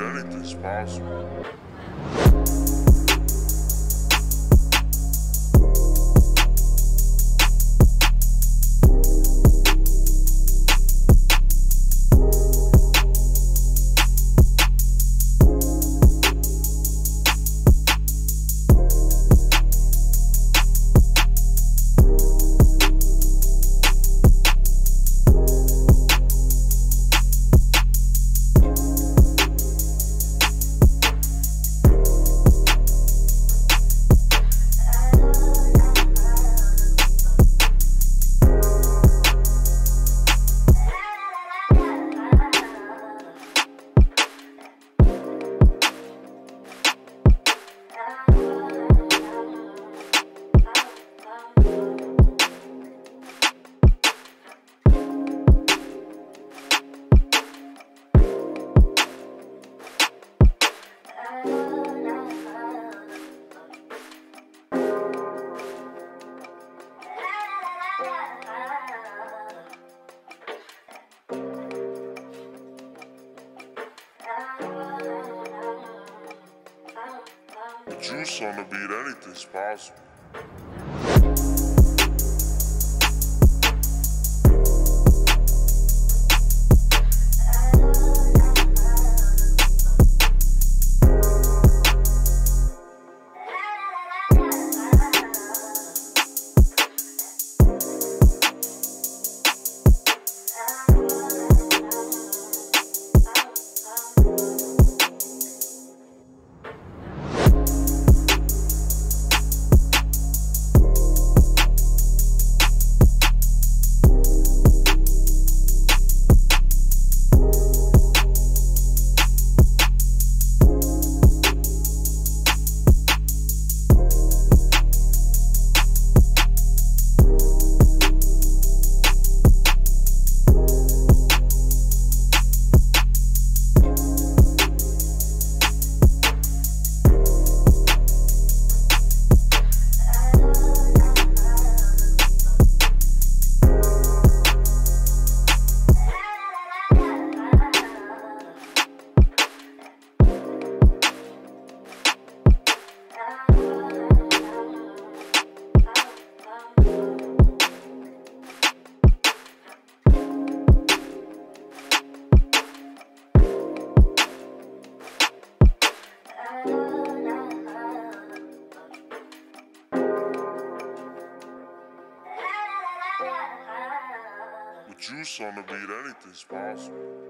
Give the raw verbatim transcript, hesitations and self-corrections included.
that anything's possible. Juice on the beat, anything's possible. Juice on the beat, anything's possible.